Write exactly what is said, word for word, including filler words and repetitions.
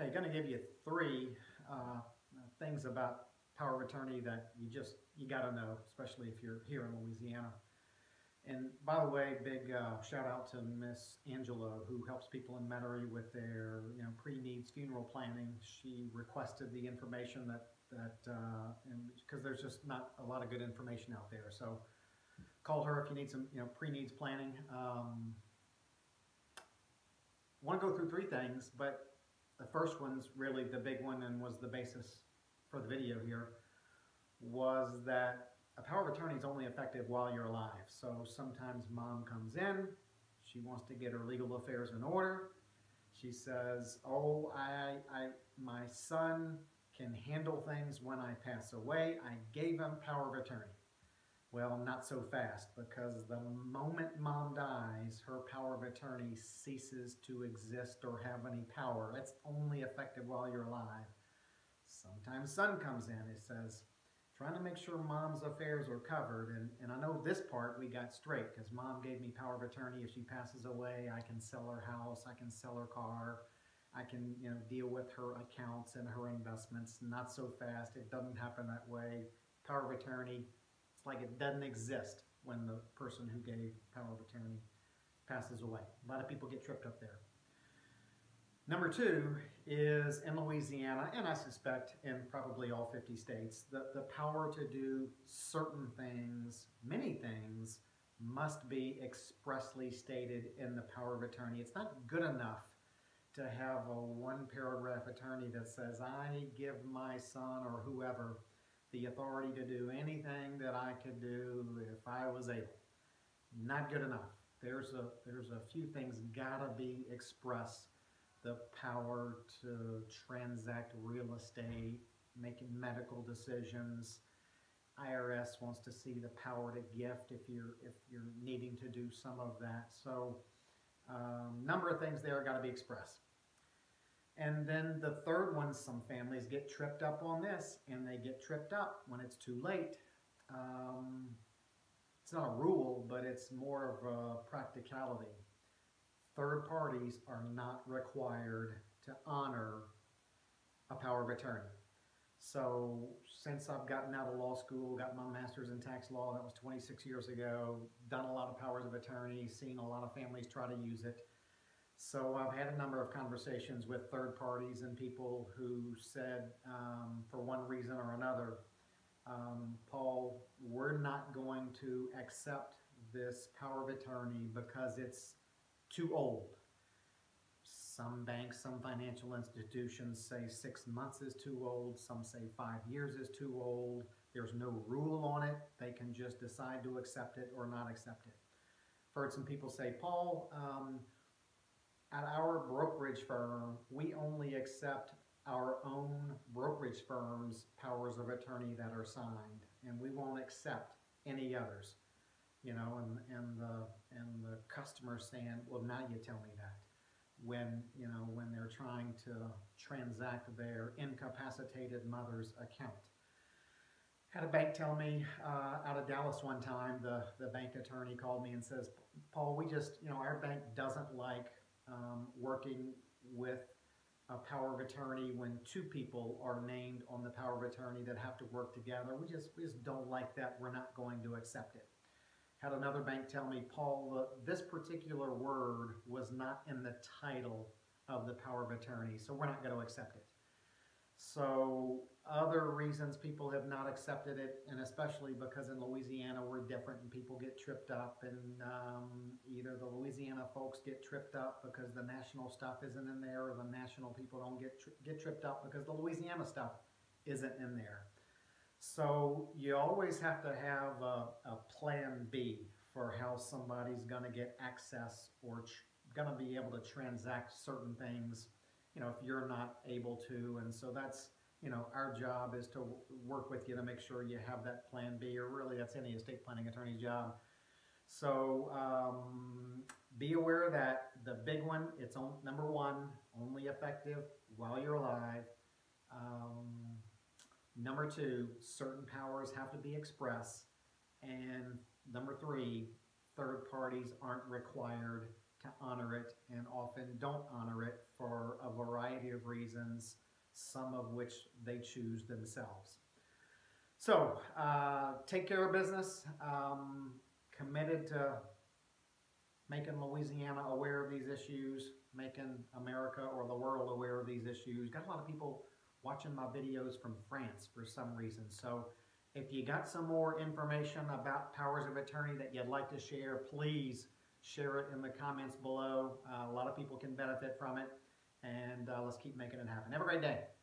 Okay, going to give you three uh, things about power of attorney that you just you got to know, especially if you're here in Louisiana. And by the way, big uh, shout out to Miss Angela, who helps people in Metairie with their you know pre-needs funeral planning. She requested the information that that uh, and because there's just not a lot of good information out there. So call her if you need some you know pre-needs planning. Um, want to go through three things, but the first one's really the big one and was the basis for the video here, was that a power of attorney is only effective while you're alive. So sometimes mom comes in, she wants to get her legal affairs in order. She says, oh, I, I, my son can handle things when I pass away. I gave him power of attorney. Well, not so fast, because the moment mom dies, her power of attorney ceases to exist or have any power. That's only effective while you're alive. Sometimes son comes in, it says, trying to make sure mom's affairs are covered. And, and I know this part we got straight, because mom gave me power of attorney. If she passes away, I can sell her house, I can sell her car, I can you know deal with her accounts and her investments. Not so fast, it doesn't happen that way. Power of attorney, it's like it doesn't exist when the person who gave power of attorney passes away. A lot of people get tripped up there. Number two is, in Louisiana, and I suspect in probably all fifty states, the, the power to do certain things, many things, must be expressly stated in the power of attorney. It's not good enough to have a one-paragraph attorney that says, I give my son or whoever the authority to do anything that I could do if I was able. Not good enough. There's a, there's a few things gotta be expressed. The power to transact real estate, making medical decisions. I R S wants to see the power to gift if you're, if you're needing to do some of that. So um, number of things there gotta be expressed. And then the third one, some families get tripped up on this, and they get tripped up when it's too late. Um, it's not a rule, but it's more of a practicality. Third parties are not required to honor a power of attorney. So since I've gotten out of law school, got my master's in tax law, that was twenty-six years ago, done a lot of powers of attorney, seen a lot of families try to use it. So I've had a number of conversations with third parties and people who said, um, for one reason or another, um, Paul, we're not going to accept this power of attorney because it's too old. Some banks, some financial institutions say six months is too old. Some say five years is too old. There's no rule on it. They can just decide to accept it or not accept it. I've heard some people say, Paul, um, at our brokerage firm, we only accept our own brokerage firm's powers of attorney that are signed, and we won't accept any others. You know, and, and the and the customer saying, well, now you tell me that. When you know, when they're trying to transact their incapacitated mother's account. Had a bank tell me uh, out of Dallas one time, the, the bank attorney called me and says, Paul, we just, you know, our bank doesn't like Um, working with a power of attorney when two people are named on the power of attorney that have to work together. We just, we just don't like that. We're not going to accept it. Had another bank tell me, Paul, uh, this particular word was not in the title of the power of attorney, so we're not going to accept it. So other reasons people have not accepted it, and especially because in Louisiana we're different and people get tripped up, and um, either the Louisiana folks get tripped up because the national stuff isn't in there, or the national people don't get, tri get tripped up because the Louisiana stuff isn't in there. So you always have to have a, a plan B for how somebody's going to get access or going to be able to transact certain things, you know, if you're not able to. And so that's, you know, our job is to work with you to make sure you have that plan B, or really that's any estate planning attorney's job. So um, be aware of that. The big one, it's on, number one, only effective while you're alive. Um, number two, certain powers have to be expressed. And number three, third parties aren't required to honor it, and often don't honor it for a variety of subjective reasons, some of which they choose themselves. So uh, take care of business, um, committed to making Louisiana aware of these issues, making America or the world aware of these issues. Got a lot of people watching my videos from France for some reason. So if you got some more information about powers of attorney that you'd like to share, please share it in the comments below. Uh, a lot of people can benefit from it, and uh, let's keep making it happen. Have a great day.